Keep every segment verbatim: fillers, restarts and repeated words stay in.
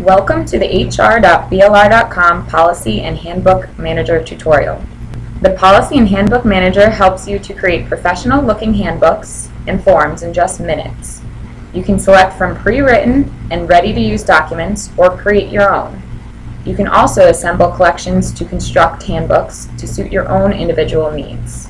Welcome to the H R dot B L R dot com Policy and Handbook Manager tutorial. The Policy and Handbook Manager helps you to create professional-looking handbooks and forms in just minutes. You can select from pre-written and ready-to-use documents or create your own. You can also assemble collections to construct handbooks to suit your own individual needs.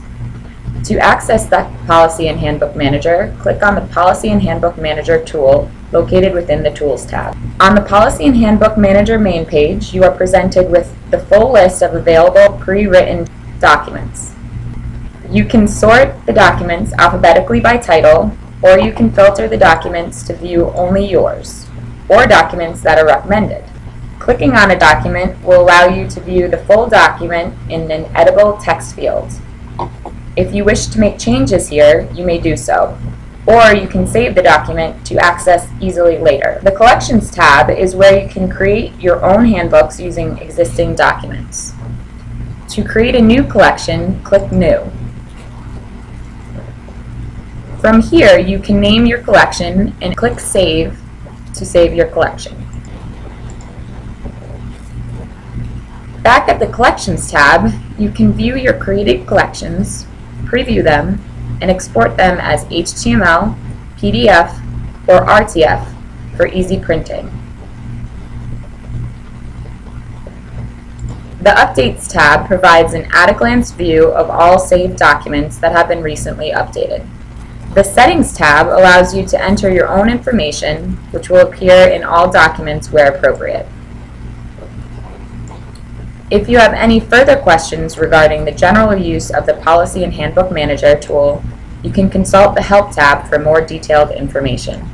To access the Policy and Handbook Manager, click on the Policy and Handbook Manager tool located within the Tools tab. On the Policy and Handbook Manager main page, you are presented with the full list of available pre-written documents. You can sort the documents alphabetically by title, or you can filter the documents to view only yours, or documents that are recommended. Clicking on a document will allow you to view the full document in an editable text field. If you wish to make changes here, you may do so, or you can save the document to access easily later. The Collections tab is where you can create your own handbooks using existing documents. To create a new collection, click New. From here, you can name your collection and click Save to save your collection. Back at the Collections tab, you can view your created collections, preview them, and export them as H T M L, P D F, or R T F for easy printing. The Updates tab provides an at-a-glance view of all saved documents that have been recently updated. The Settings tab allows you to enter your own information, which will appear in all documents where appropriate. If you have any further questions regarding the general use of the Policy and Handbook Manager tool, you can consult the Help tab for more detailed information.